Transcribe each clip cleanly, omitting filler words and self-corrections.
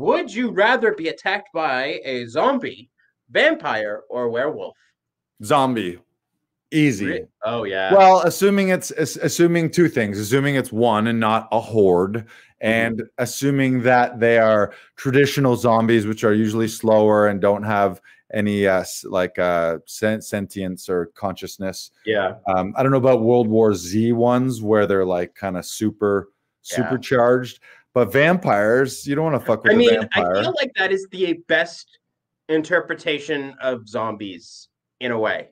Would you rather be attacked by a zombie, vampire, or werewolf? Zombie. Easy. Oh yeah. Well, assuming two things, assuming it's one and not a horde, and assuming that they are traditional zombies, which are usually slower and don't have any sentience or consciousness. Yeah. I don't know about World War Z ones where they're like kind of supercharged, but vampires, you don't want to fuck with a vampire. I feel like that is the best interpretation of zombies in a way.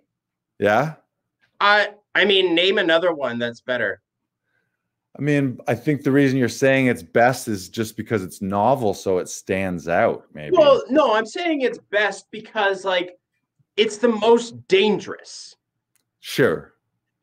Yeah. I mean, name another one that's better. I mean, I think the reason you're saying it's best is just because it's novel, so it stands out, maybe. Well, no, I'm saying it's best because, like, it's the most dangerous. Sure.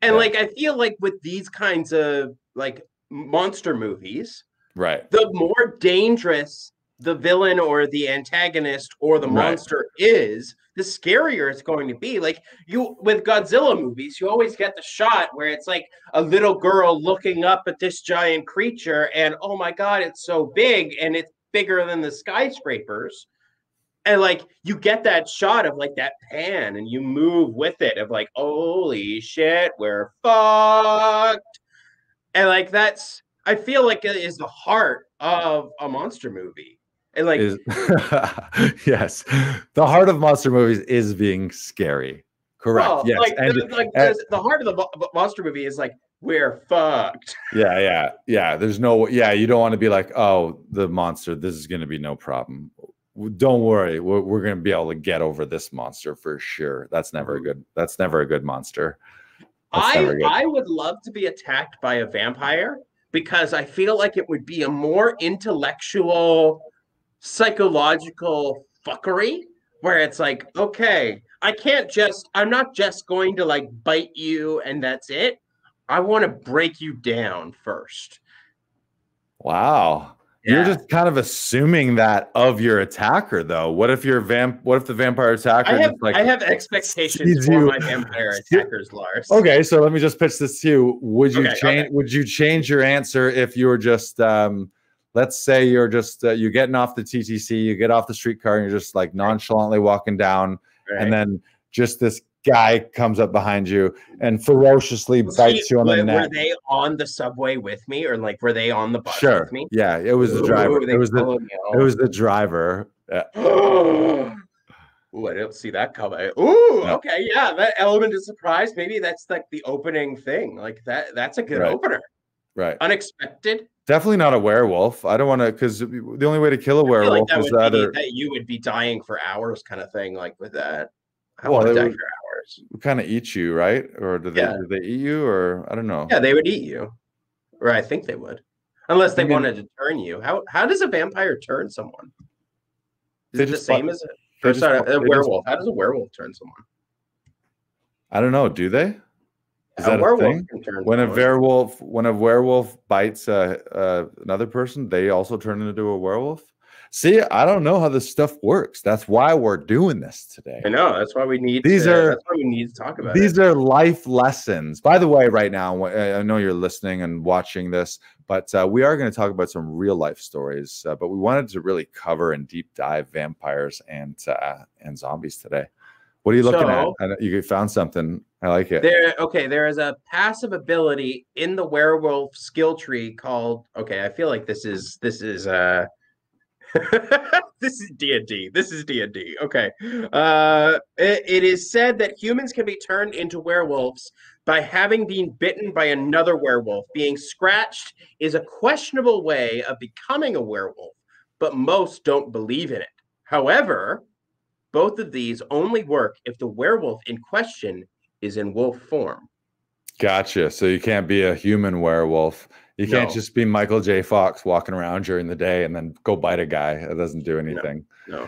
And, like, I feel like with these kinds of, like, monster movies, right, the more dangerous the villain or the antagonist or the monster is, the scarier it's going to be. Like with Godzilla movies, you always get the shot where it's like a little girl looking up at this giant creature and, oh my God, it's so big and it's bigger than the skyscrapers. And like, you get that shot of like that pan and you move with it of like, holy shit, we're fucked. And like, that's, I feel like it is the heart of a monster movie. And like, yes, the heart of monster movies is being scary, correct? Well, yes, like, and the heart of the monster movie is like, we're fucked. Yeah. There's no, you don't want to be like, oh, the monster, this is going to be no problem. Don't worry, we're going to be able to get over this monster for sure. That's never a good monster. I would love to be attacked by a vampire because I feel like it would be a more intellectual, psychological fuckery where it's like, okay, I'm not just going to like bite you and that's it. I want to break you down first. Wow. Yeah. You're just kind of assuming that of your attacker though. What if the vampire attacker I have expectations for my vampire attackers, Lars. Okay, so let me just pitch this to you. Would you change your answer if you were just let's say you're just you're getting off the TTC, you get off the streetcar, and you're just like nonchalantly walking down, and then just this guy comes up behind you and ferociously bites you on the neck. Were they on the subway with me, or like were they on the bus with me? Yeah, it was the driver. It was the driver. Yeah. Ooh, I didn't see that coming. Ooh, okay, yeah, that element of surprise. Maybe that's like the opening thing. Like that's a good opener. Right. Unexpected. Definitely not a werewolf. I don't want to, because the only way to kill a werewolf is either that you would be dying for hours, kind of thing. Like with that, I want to die for hours. Kind of eat you, right? Or do they eat you? Or I don't know. Yeah, they would eat you, or I think they would, unless they wanted to turn you. How does a vampire turn someone? Is it the same as a werewolf? How does a werewolf turn someone? I don't know. Do they? Is that a thing? When a werewolf bites another person, they also turn into a werewolf. See, I don't know how this stuff works. That's why we're doing this today. I know. That's why we need. That's why we need to talk about. These are life lessons. By the way, right now, I know you're listening and watching this, but we are going to talk about some real life stories. But we wanted to really cover and deep dive vampires and zombies today. What are you looking at? You found something. I like it. There is a passive ability in the werewolf skill tree called. Okay, I feel like this is this is D&D. This is D&D. Okay, it is said that humans can be turned into werewolves by having been bitten by another werewolf. Being scratched is a questionable way of becoming a werewolf, but most don't believe in it. However, both of these only work if the werewolf in question is in wolf form. Gotcha. So you can't be a human werewolf. You can't just be Michael J. Fox walking around during the day and then go bite a guy. It doesn't do anything. No.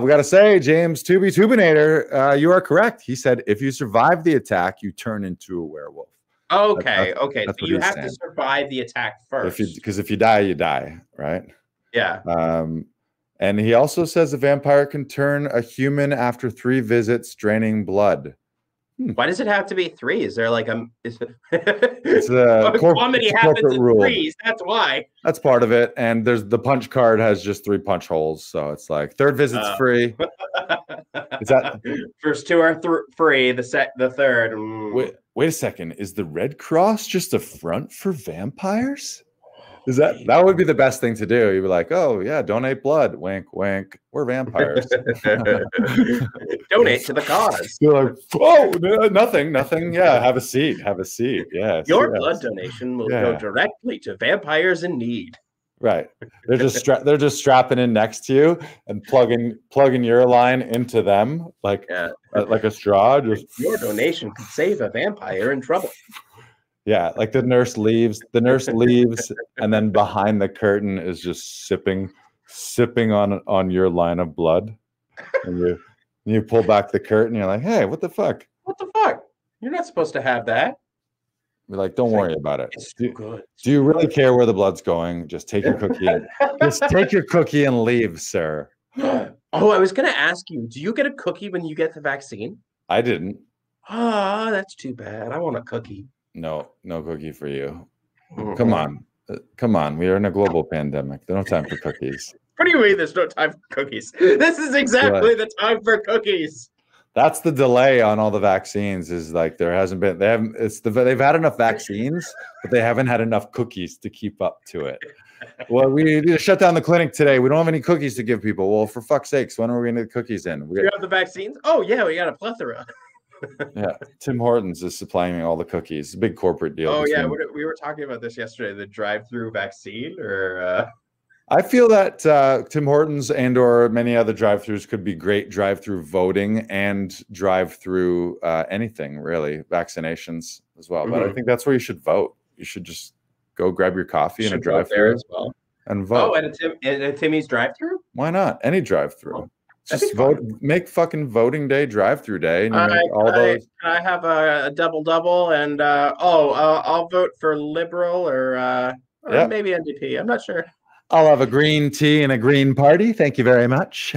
We got to say, James Tubinator, you are correct. He said, if you survive the attack, you turn into a werewolf. Okay. That's so you have to survive the attack first. Because if you die, you die, right? Yeah. And he also says a vampire can turn a human after 3 visits draining blood. Why does it have to be three? Is there like a? It's a comedy happens in rule. Threes. That's why. That's part of it. And there's the punch card has just three punch holes, so it's like third visit's free. Is that first two are free? The third. Wait a second. Is the Red Cross just a front for vampires? Is that would be the best thing to do? You'd be like, oh yeah, donate blood, wink, wink. We're vampires. Donate to the cause. You're like, oh, nothing. Yeah, have a seat. Yes, your blood donation will go directly to vampires in need. Right, they're just strapping in next to you and plugging your line into them like a straw. Just your donation could save a vampire in trouble. Yeah, like the nurse leaves, and then behind the curtain is just sipping on your line of blood. And you pull back the curtain, you're like, hey, what the fuck? What the fuck? You're not supposed to have that. We're like, don't worry about it. It's too good. Do you really care where the blood's going? Just take your cookie. Just take your cookie and leave, sir. Oh, I was going to ask you, do you get a cookie when you get the vaccine? I didn't. Ah, oh, that's too bad. I want a cookie. No cookie for you. Come on. We are in a global pandemic. There's no time for cookies. What do you mean there's no time for cookies? This is exactly the time for cookies. That's the delay on all the vaccines is like they've had enough vaccines, but they haven't had enough cookies to keep up to it. Well, we need to shut down the clinic today. We don't have any cookies to give people. Well, for fuck's sakes, when are we going to get cookies in? We have the vaccines? Oh, yeah, we got a plethora. Yeah, Tim Hortons is supplying me all the cookies. It's a big corporate deal. Oh yeah, we were talking about this yesterday. The drive-through vaccine, or I feel that Tim Hortons and/or many other drive-throughs could be great drive-through voting and drive-through anything really, vaccinations as well. Mm-hmm. But I think that's where you should vote. You should just go grab your coffee in a drive-through as well and vote. Oh, at a Timmy's drive-through? Why not? Any drive-through. Oh. Just vote. Make fucking voting day drive-through day. And you make all those. I have a double-double, and I'll vote for liberal or maybe NDP. I'm not sure. I'll have a green tea and a green party. Thank you very much.